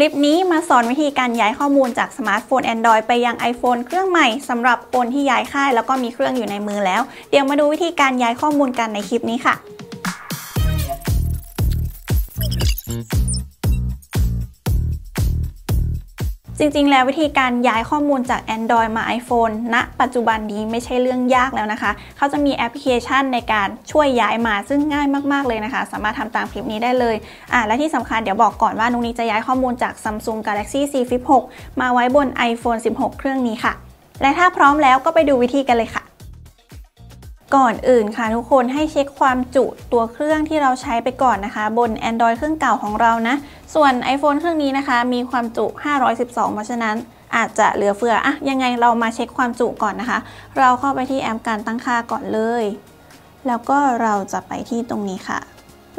คลิปนี้มาสอนวิธีการย้ายข้อมูลจากสมาร์ทโฟน Android ไปยัง iPhone เครื่องใหม่สำหรับคนที่ย้ายค่ายแล้วก็มีเครื่องอยู่ในมือแล้วเดี๋ยวมาดูวิธีการย้ายข้อมูลกันในคลิปนี้ค่ะจริงๆแล้ววิธีการย้ายข้อมูลจาก Android มา iPhone ณ ปัจจุบันนี้ไม่ใช่เรื่องยากแล้วนะคะเขาจะมีแอปพลิเคชันในการช่วยย้ายมาซึ่งง่ายมากๆเลยนะคะสามารถทำตามคลิปนี้ได้เลยและที่สำคัญเดี๋ยวบอกก่อนว่านุ้งนี้จะย้ายข้อมูลจาก Samsung Galaxy C5 มาไว้บน iPhone 16 เครื่องนี้ค่ะและถ้าพร้อมแล้วก็ไปดูวิธีกันเลยค่ะก่อนอื่นค่ะทุกคนให้เช็คความจุตัวเครื่องที่เราใช้ไปก่อนนะคะบน Android เครื่องเก่าของเรานะส่วน iPhone เครื่องนี้นะคะมีความจุ512เพราะฉะนั้นอาจจะเหลือเฟือยังไงเรามาเช็คความจุก่อนนะคะเราเข้าไปที่แอปการตั้งค่าก่อนเลยแล้วก็เราจะไปที่ตรงนี้ค่ะ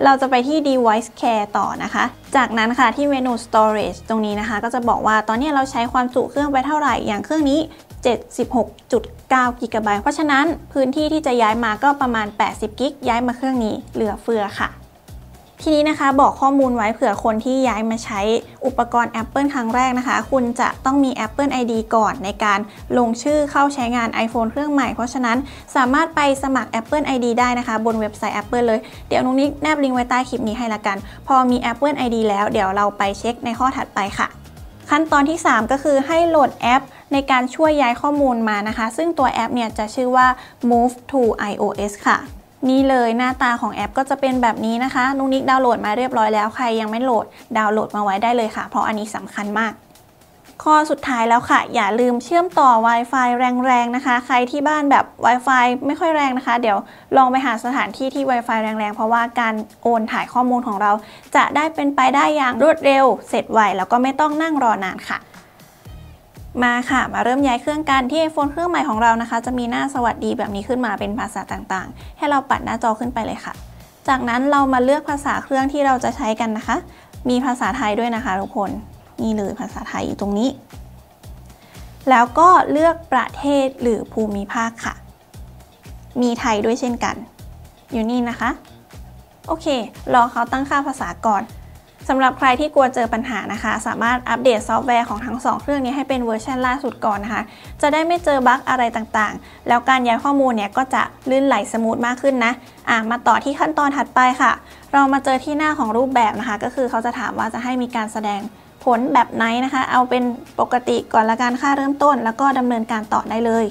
เราจะไปที่ Device Care ต่อนะคะจากนั้นค่ะที่เมนู Storage ตรงนี้นะคะก็จะบอกว่าตอนนี้เราใช้ความจุเครื่องไปเท่าไหร่อย่างเครื่องนี้76.9 กิกะไบต์เพราะฉะนั้นพื้นที่ที่จะย้ายมาก็ประมาณ80 กิกย้ายมาเครื่องนี้เหลือเฟือค่ะทีนี้นะคะบอกข้อมูลไว้เผื่อคนที่ย้ายมาใช้อุปกรณ์ Apple ครั้งแรกนะคะคุณจะต้องมี Apple ID ก่อนในการลงชื่อเข้าใช้งาน iPhone เครื่องใหม่เพราะฉะนั้นสามารถไปสมัคร Apple ID ได้นะคะบนเว็บไซต์ Apple เลยเดี๋ยวนุ้งนิกแนบลิงก์ไว้ใต้คลิปนี้ให้ละกันพอมี Apple ID แล้วเดี๋ยวเราไปเช็คในข้อถัดไปค่ะขั้นตอนที่3ก็คือให้โหลดแอปในการช่วยย้ายข้อมูลมานะคะซึ่งตัวแอปเนี่ยจะชื่อว่า Move to iOS ค่ะนี่เลยหน้าตาของแอปก็จะเป็นแบบนี้นะคะนุ้งนิกดาวน์โหลดมาเรียบร้อยแล้วใครยังไม่โหลดดาวน์โหลดมาไว้ได้เลยค่ะเพราะอันนี้สำคัญมากข้อสุดท้ายแล้วค่ะอย่าลืมเชื่อมต่อ Wi-Fi แรงๆนะคะใครที่บ้านแบบ Wi-Fi ไม่ค่อยแรงนะคะเดี๋ยวลองไปหาสถานที่ที่ Wi-Fi แรงๆเพราะว่าการโอนถ่ายข้อมูลของเราจะได้เป็นไปได้อย่างรวดเร็วเสร็จไวแล้วก็ไม่ต้องนั่งรอนานค่ะมาค่ะมาเริ่มย้ายเครื่องกันที่ iPhone เครื่องใหม่ของเรานะคะจะมีหน้าสวัสดีแบบนี้ขึ้นมาเป็นภาษาต่างๆให้เราปัดหน้าจอขึ้นไปเลยค่ะจากนั้นเรามาเลือกภาษาเครื่องที่เราจะใช้กันนะคะมีภาษาไทยด้วยนะคะทุกคนนี่เลยภาษาไทยอยู่ตรงนี้แล้วก็เลือกประเทศหรือภูมิภาคค่ะมีไทยด้วยเช่นกันอยู่นี่นะคะโอเครอเขาตั้งค่าภาษาก่อนสำหรับใครที่กลัวเจอปัญหานะคะสามารถอัปเดตซอฟต์แวร์ของทั้ง2เครื่องนี้ให้เป็นเวอร์ชันล่าสุดก่อนนะคะจะได้ไม่เจอบั๊กอะไรต่างๆแล้วการย้ายข้อมูลเนี่ยก็จะลื่นไหลสมูทมากขึ้นนะมาต่อที่ขั้นตอนถัดไปค่ะเรามาเจอที่หน้าของรูปแบบนะคะก็คือเขาจะถามว่าจะให้มีการแสดงผลแบบไหนนะคะเอาเป็นปกติก่อนละกันค่าเริ่มต้นแล้วก็ดำเนินการต่อได้เลย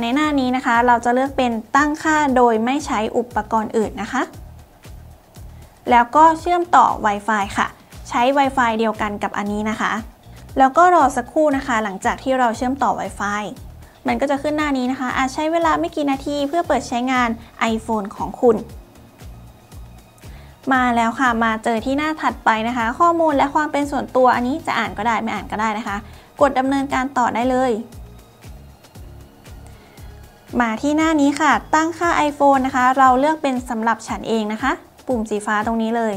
ในหน้านี้นะคะเราจะเลือกเป็นตั้งค่าโดยไม่ใช้อุปกรณ์อื่นนะคะแล้วก็เชื่อมต่อ Wi-Fi ค่ะใช้ Wi-Fi เดียวกันกับอันนี้นะคะแล้วก็รอสักครู่นะคะหลังจากที่เราเชื่อมต่อ Wi-Fi มันก็จะขึ้นหน้านี้นะคะใช้เวลาไม่กี่นาทีเพื่อเปิดใช้งาน iPhone ของคุณมาแล้วค่ะมาเจอที่หน้าถัดไปนะคะข้อมูลและความเป็นส่วนตัวอันนี้จะอ่านก็ได้ไม่อ่านก็ได้นะคะกดดำเนินการต่อได้เลยมาที่หน้านี้ค่ะตั้งค่า iPhone นะคะเราเลือกเป็นสำหรับฉันเองนะคะปุ่มสีฟ้าตรงนี้เลย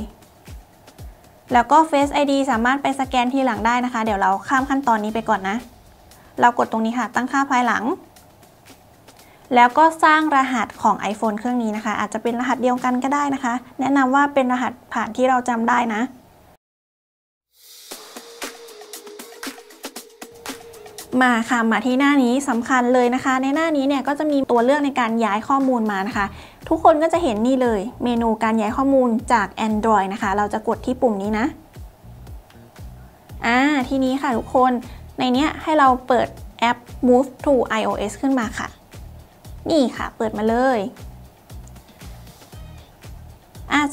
แล้วก็ Face ID สามารถไปสแกนทีหลังได้นะคะเดี๋ยวเราข้ามขั้นตอนนี้ไปก่อนนะเรากดตรงนี้ค่ะตั้งค่าภายหลังแล้วก็สร้างรหัสของ iPhone เครื่องนี้นะคะอาจจะเป็นรหัสเดียวกันก็ได้นะคะแนะนำว่าเป็นรหัสผ่านที่เราจำได้นะมาค่ะมาที่หน้านี้สำคัญเลยนะคะในหน้านี้เนี่ยก็จะมีตัวเลือกในการย้ายข้อมูลมานะคะทุกคนก็จะเห็นนี่เลยเมนูการย้ายข้อมูลจาก Android นะคะเราจะกดที่ปุ่มนี้นะทีนี้ค่ะทุกคนในเนี้ยให้เราเปิดแอป Move to iOS ขึ้นมาค่ะนี่ค่ะเปิดมาเลย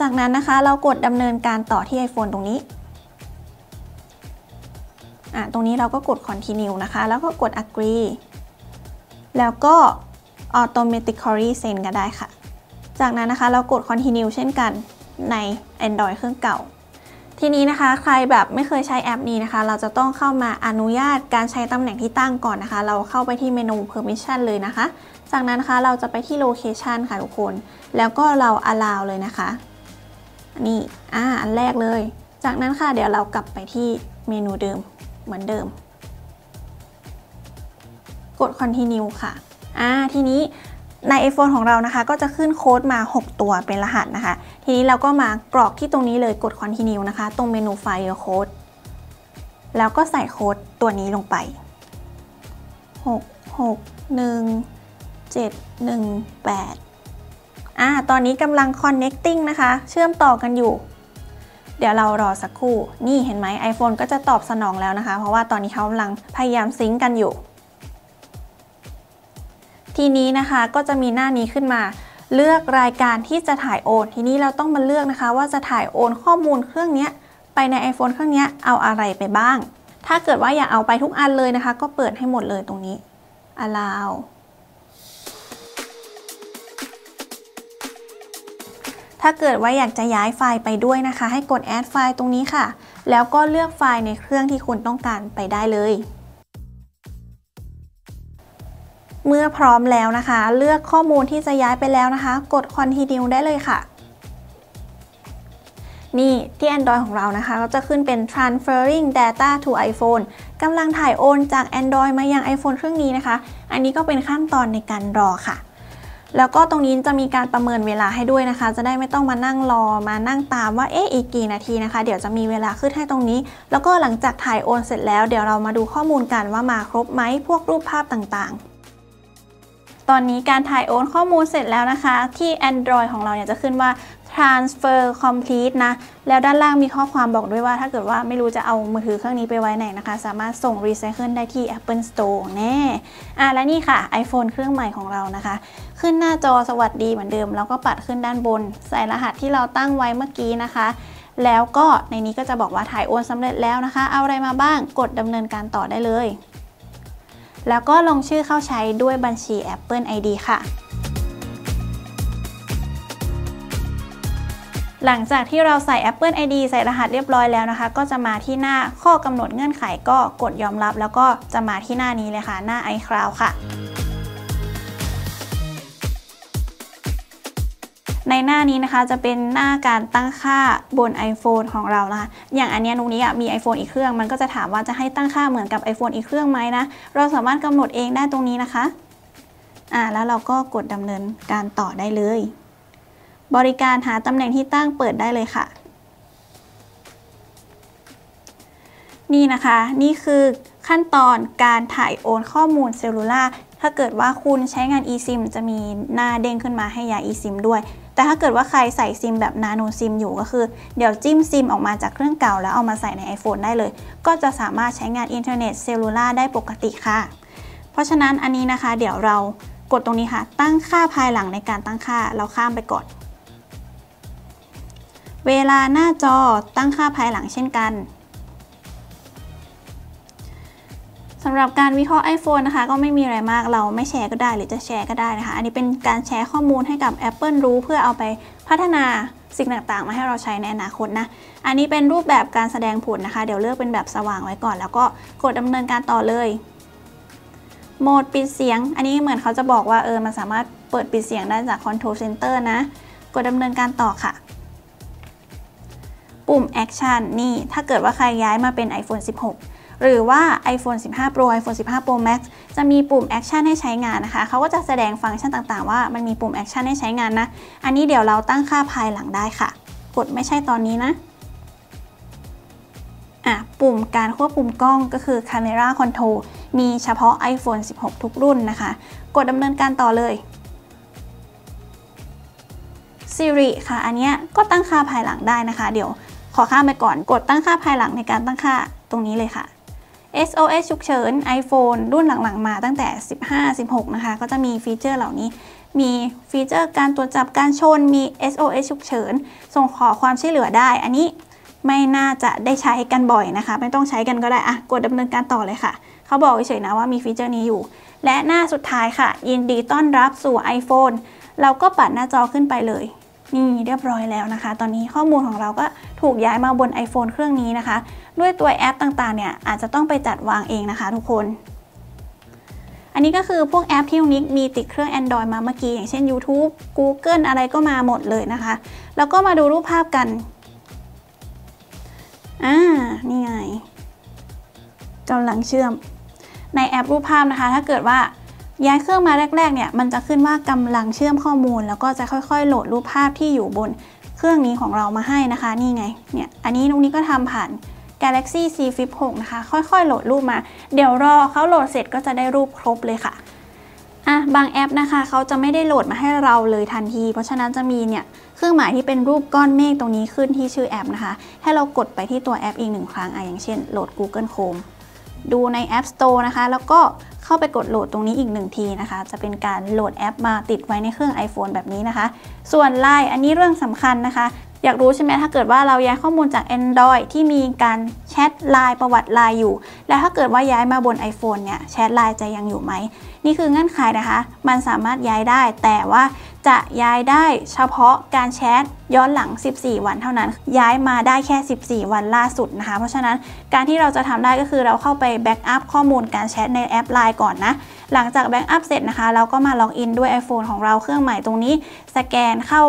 จากนั้นนะคะเรากดดำเนินการต่อที่ iPhone ตรงนี้ตรงนี้เราก็กด Continue นะคะแล้วก็กด Agree แล้วก็ Automatically Send ก็ได้ค่ะจากนั้นนะคะเรากด Continue เช่นกันใน Android เครื่องเก่าทีนี้นะคะใครแบบไม่เคยใช้แอปนี้นะคะเราจะต้องเข้ามาอนุญาตการใช้ตำแหน่งที่ตั้งก่อนนะคะเราเข้าไปที่เมนู Permission เลยนะคะจากนั้นนะคะเราจะไปที่ Location ค่ะทุกคนแล้วก็เรา Allow เลยนะคะนี่อันแรกเลยจากนั้นค่ะเดี๋ยวเรากลับไปที่เมนูเดิมเหมือนเดิมกด Continue ค่ะทีนี้ใน iPhone ของเรานะคะก็จะขึ้นโค้ดมา6ตัวเป็นรหัสนะคะทีนี้เราก็มากรอกที่ตรงนี้เลยกด Continue นะคะตรงเมนู File Code แล้วก็ใส่โค้ดตัวนี้ลงไป661 718ตอนนี้กำลัง connecting นะคะเชื่อมต่อกันอยู่เดี๋ยวเรารอสักครู่นี่เห็นไหม iPhone ก็จะตอบสนองแล้วนะคะเพราะว่าตอนนี้เขากำลังพยายามซิงค์กันอยู่ทีนี้นะคะก็จะมีหน้านี้ขึ้นมาเลือกรายการที่จะถ่ายโอนทีนี้เราต้องมาเลือกนะคะว่าจะถ่ายโอนข้อมูลเครื่องนี้ไปใน iPhone เครื่องนี้เอาอะไรไปบ้างถ้าเกิดว่าอยากเอาไปทุกอันเลยนะคะก็เปิดให้หมดเลยตรงนี้ Allow ถ้าเกิดว่าอยากจะย้ายไฟล์ไปด้วยนะคะให้กด Add ไฟล์ตรงนี้ค่ะแล้วก็เลือกไฟล์ในเครื่องที่คุณต้องการไปได้เลยเมื่อพร้อมแล้วนะคะเลือกข้อมูลที่จะย้ายไปแล้วนะคะกด Continue ได้เลยค่ะนี่ที่ Android ของเรานะคะก็จะขึ้นเป็น transferring data to iPhone กำลังถ่ายโอนจาก Android มายัง iPhone เครื่องนี้นะคะอันนี้ก็เป็นขั้นตอนในการรอค่ะแล้วก็ตรงนี้จะมีการประเมินเวลาให้ด้วยนะคะจะได้ไม่ต้องมานั่งรอมานั่งตามว่าอีกกี่นาทีนะคะเดี๋ยวจะมีเวลาขึ้นให้ตรงนี้แล้วก็หลังจากถ่ายโอนเสร็จแล้วเดี๋ยวเรามาดูข้อมูลกันว่ามาครบไหมพวกรูปภาพต่างๆตอนนี้การถ่ายโอนข้อมูลเสร็จแล้วนะคะที่ Android ของเราเนี่ยจะขึ้นว่า transfer complete นะแล้วด้านล่างมีข้อความบอกด้วยว่าถ้าเกิดว่าไม่รู้จะเอามือถือเครื่องนี้ไปไว้ไหนนะคะสามารถส่ง recycle ได้ที่ Apple Store แน่และนี่ค่ะ iPhone เครื่องใหม่ของเรานะคะขึ้นหน้าจอสวัสดีเหมือนเดิมแล้วก็ปัดขึ้นด้านบนใส่รหัสที่เราตั้งไว้เมื่อกี้นะคะแล้วก็ในนี้ก็จะบอกว่าถ่ายโอนสำเร็จแล้วนะคะเอาอะไรมาบ้างกดดำเนินการต่อได้เลยแล้วก็ลงชื่อเข้าใช้ด้วยบัญชี Apple ID ค่ะหลังจากที่เราใส่ Apple ID ใส่รหัสเรียบร้อยแล้วนะคะก็จะมาที่หน้าข้อกำหนดเงื่อนไขก็กดยอมรับแล้วก็จะมาที่หน้านี้เลยค่ะหน้า iCloud ค่ะในหน้านี้นะคะจะเป็นหน้าการตั้งค่าบน iPhone ของเรานะคะอย่างอันนี้นุ้งนี้มี iPhone อีกเครื่องมันก็จะถามว่าจะให้ตั้งค่าเหมือนกับ iPhone อีกเครื่องไหมนะเราสามารถกำหนดเองได้ตรงนี้นะคะแล้วเราก็กดดำเนินการต่อได้เลยบริการหาตำแหน่งที่ตั้งเปิดได้เลยค่ะนี่นะคะนี่คือขั้นตอนการถ่ายโอนข้อมูลเซลลูล่าถ้าเกิดว่าคุณใช้งาน eSIM จะมีหน้าเด้งขึ้นมาให้ย้าย eSIM ด้วยแต่ถ้าเกิดว่าใครใส่ซิมแบบ nano SIM อยู่ก็คือเดี๋ยวจิ้มซิมออกมาจากเครื่องเก่าแล้วเอามาใส่ใน iPhone ได้เลยก็จะสามารถใช้งานอินเทอร์เน็ตเซลลูล่าได้ปกติค่ะเพราะฉะนั้นอันนี้นะคะเดี๋ยวเรากดตรงนี้ค่ะตั้งค่าภายหลังในการตั้งค่าเราข้ามไปก่อนเวลาหน้าจอตั้งค่าภายหลังเช่นกันสำหรับการวิเคราะห์ iPhone นะคะก็ไม่มีอะไรมากเราไม่แชร์ก็ได้หรือจะแชร์ก็ได้นะคะอันนี้เป็นการแชร์ข้อมูลให้กับ Apple รู้เพื่อเอาไปพัฒนาสิ่งต่างๆมาให้เราใช้ในอนาคตนะอันนี้เป็นรูปแบบการแสดงผลนะคะเดี๋ยวเลือกเป็นแบบสว่างไว้ก่อนแล้วก็กดดำเนินการต่อเลยโหมดปิดเสียงอันนี้เหมือนเขาจะบอกว่ามันสามารถเปิดปิดเสียงได้จาก Control Center นะกดดำเนินการต่อค่ะปุ่ม Action นี่ถ้าเกิดว่าใครย้ายมาเป็น iPhone 16หรือว่า iPhone 15 Pro iPhone 15 Pro Max จะมีปุ่ม Action ให้ใช้งานนะคะเขาก็จะแสดงฟังก์ชันต่างๆว่ามันมีปุ่ม Action ให้ใช้งานนะอันนี้เดี๋ยวเราตั้งค่าภายหลังได้ค่ะกดไม่ใช่ตอนนี้นะปุ่มการควบคุมกล้องก็คือ Camera Control มีเฉพาะ iPhone 16 ทุกรุ่นนะคะกดดำเนินการต่อเลย Siri ค่ะอันนี้ก็ตั้งค่าภายหลังได้นะคะเดี๋ยวขอข้ามไปก่อนกดตั้งค่าภายหลังในการตั้งค่าตรงนี้เลยค่ะSOS ฉุกเฉิน iPhone รุ่นหลังๆมาตั้งแต่ 15-16 นะคะก็จะมีฟีเจอร์เหล่านี้มีฟีเจอร์การตรวจจับการชนมี SOS ฉุกเฉินส่งขอความช่วยเหลือได้อันนี้ไม่น่าจะได้ใช้กันบ่อยนะคะไม่ต้องใช้กันก็ได้กดดำเนินการต่อเลยค่ะเขาบอกเฉยๆนะว่ามีฟีเจอร์นี้อยู่และหน้าสุดท้ายค่ะยินดีต้อนรับสู่ iPhone เราก็ปัดหน้าจอขึ้นไปเลยนี่เรียบร้อยแล้วนะคะตอนนี้ข้อมูลของเราก็ถูกย้ายมาบน iPhone เครื่องนี้นะคะด้วยตัวแอปต่างๆเนี่ยอาจจะต้องไปจัดวางเองนะคะทุกคนอันนี้ก็คือพวกแอปที่นิกมีติดเครื่อง Android มาเมื่อกี้อย่างเช่น YouTube Google อะไรก็มาหมดเลยนะคะแล้วก็มาดูรูปภาพกันนี่ไงกำลังเชื่อมในแอปรูปภาพนะคะถ้าเกิดว่าย้ายเครื่องมาแรกๆเนี่ยมันจะขึ้นว่ากำลังเชื่อมข้อมูลแล้วก็จะค่อยๆโหลดรูปภาพที่อยู่บนเครื่องนี้ของเรามาให้นะคะนี่ไงเนี่ยอันนี้นุ๊กนี้ก็ทำผ่าน Galaxy C5 นะคะค่อยๆโหลดรูปมาเดี๋ยวรอเขาโหลดเสร็จก็จะได้รูปครบเลยค่ะบางแอปนะคะเขาจะไม่ได้โหลดมาให้เราเลยทันทีเพราะฉะนั้นจะมีเนี่ยเครื่องหมายที่เป็นรูปก้อนเมฆตรงนี้ขึ้นที่ชื่อแอปนะคะให้เรากดไปที่ตัวแอปอีกหนึ่งครั้งอย่างเช่นโหลด Google Chrome ดูใน App Store นะคะแล้วก็เข้าไปกดโหลดตรงนี้อีกหนึ่งทีนะคะจะเป็นการโหลดแอปมาติดไว้ในเครื่อง iPhone แบบนี้นะคะส่วน LINE อันนี้เรื่องสำคัญนะคะอยากรู้ใช่ไหมถ้าเกิดว่าเราย้ายข้อมูลจาก Android ที่มีการแชทไลน์ประวัติไลน์อยู่และถ้าเกิดว่าย้ายมาบน iPhone เนี่ยแชทไลน์จะยังอยู่ไหมนี่คือเงื่อนไขนะคะมันสามารถย้ายได้แต่ว่าจะย้ายได้เฉพาะการแชทย้อนหลัง14วันเท่านั้นย้ายมาได้แค่14วันล่าสุดนะคะเพราะฉะนั้นการที่เราจะทำได้ก็คือเราเข้าไปแบ็กอัพข้อมูลการแชทในแอปไลน์ก่อนนะหลังจากแบ็กอัพเสร็จนะคะเราก็มาล็อกอินด้วย iPhone ของเราเครื่องหมายตรงนี้สแกนเข้า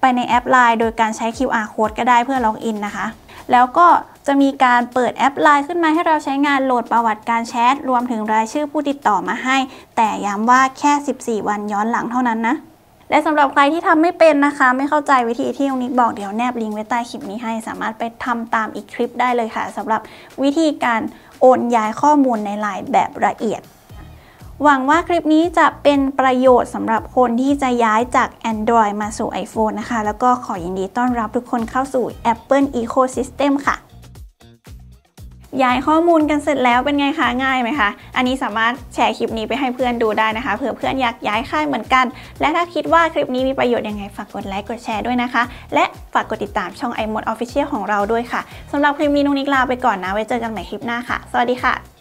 ไปในแอปไลน์โดยการใช้ QR Code ก็ได้เพื่อล็อกอินนะคะแล้วก็จะมีการเปิดแอปไลน์ขึ้นมาให้เราใช้งานโหลดประวัติการแชทรวมถึงรายชื่อผู้ติดต่อมาให้แต่ย้ำว่าแค่14วันย้อนหลังเท่านั้นนะและสำหรับใครที่ทำไม่เป็นนะคะไม่เข้าใจวิธีที่น้องนิกบอกเดี๋ยวแนบลิงก์ไว้ใต้คลิปนี้ให้สามารถไปทำตามอีกคลิปได้เลยค่ะสำหรับวิธีการโอนย้ายข้อมูลในไลน์แบบละเอียดหวังว่าคลิปนี้จะเป็นประโยชน์สำหรับคนที่จะย้ายจาก Android มาสู่ iPhone นะคะแล้วก็ขอยินดีต้อนรับทุกคนเข้าสู่ Apple Ecosystem ค่ะย้ายข้อมูลกันเสร็จแล้วเป็นไงคะง่ายไหมคะอันนี้สามารถแชร์คลิปนี้ไปให้เพื่อนดูได้นะคะเผื่อเพื่อนอยากย้ายค่ายเหมือนกันและถ้าคิดว่าคลิปนี้มีประโยชน์ยังไงฝากกดไลค์กดแชร์ด้วยนะคะและฝากกดติดตามช่อง iMoD Official ของเราด้วยค่ะสำหรับคลิปนี้น้องนิกลาไปก่อนนะไว้เจอกันใหม่คลิปหน้าค่ะสวัสดีค่ะ